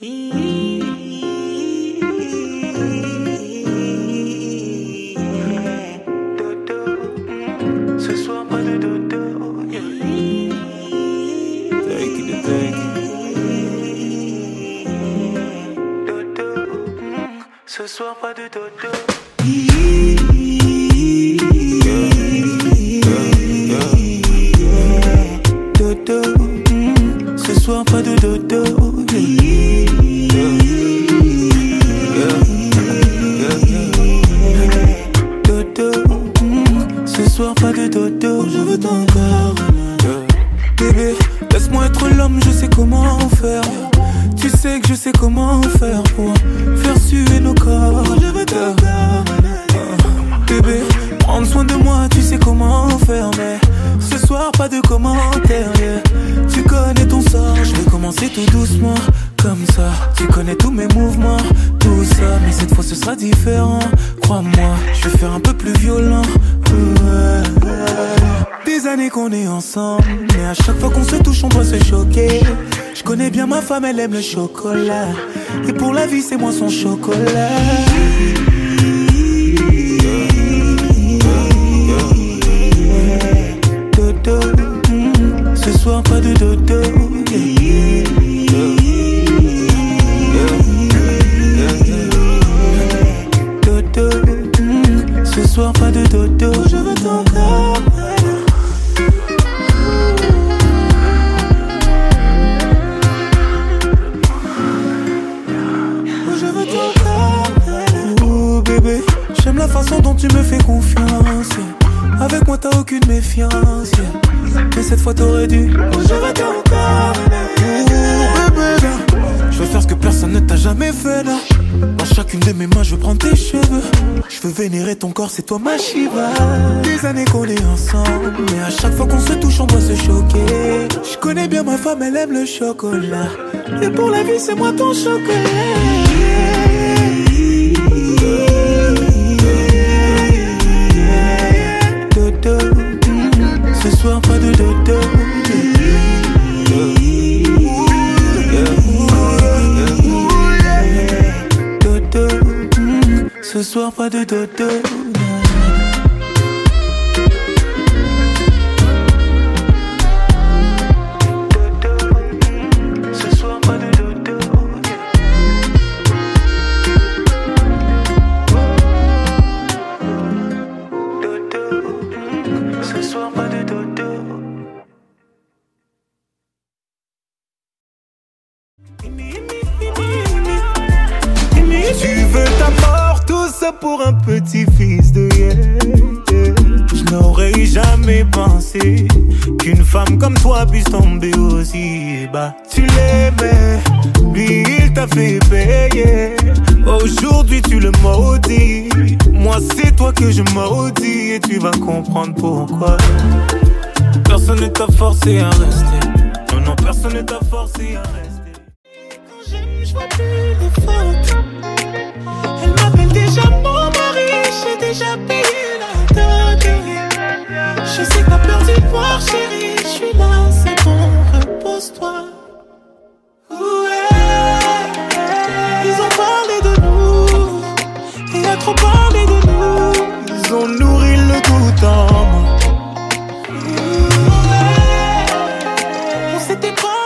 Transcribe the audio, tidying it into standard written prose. Ce soir pas de dodo. Dodo. Ce soir pas de dodo. Ce soir pas de dodo. Dodo, ce soir pas de dodo. Je veux ton corps, bébé, laisse-moi être l'homme, je sais comment faire. Tu sais que je sais comment faire pour faire suer nos corps. Je veux ton corps, bébé, prends soin de moi, tu sais comment faire. Mais ce soir pas de commentaires, yeah. Tu connais ton sort, je vais commencer tout doucement, comme ça. Tu connais tous mes mouvements, tout ça. Mais cette fois ce sera différent, crois-moi. Je vais faire un peu plus violent, ouais. Des années qu'on est ensemble, mais à chaque fois qu'on se touche on doit se choquer. Je connais bien ma femme, elle aime le chocolat, et pour la vie c'est moi son chocolat. Ce soir pas de dodo. Dodo, ce soir pas de dodo. Je veux ton corps. Je veux ton corps. Oh bébé, j'aime la façon dont tu me fais confiance. Avec moi t'as aucune méfiance, yeah. Mais cette fois t'aurais dû. Oh, je veux ton corps, bébé. Je veux faire ce que personne ne t'a jamais fait là. Dans chacune de mes mains je veux prendre tes cheveux. Je veux vénérer ton corps, c'est toi ma Shiva. Des années qu'on est ensemble, mais à chaque fois qu'on se touche on doit se choquer. Je connais bien ma femme, elle aime le chocolat, et pour la vie c'est moi ton chocolat. Ce soir pas de dodo. Dodo, ce soir pas de dodo. Pour un petit fils de yeah. Je n'aurais jamais pensé qu'une femme comme toi puisse tomber aussi bas. Tu l'aimais, lui il t'a fait payer. Aujourd'hui tu le maudis, moi c'est toi que je maudis. Et tu vas comprendre pourquoi. Personne ne t'a forcé à rester. Non, non, personne ne t'a forcé à rester. Et quand j'aime, je vois plus de fautes. Déjà mon mari, j'ai déjà payé la dot. Je sais que t'as peur d'y voir, chérie. Je suis là, c'est bon, repose-toi. Ouais. Ils ont parlé de nous, et à trop parlé de nous. Ils ont nourri le doute en moi. Ouais. On s'était pas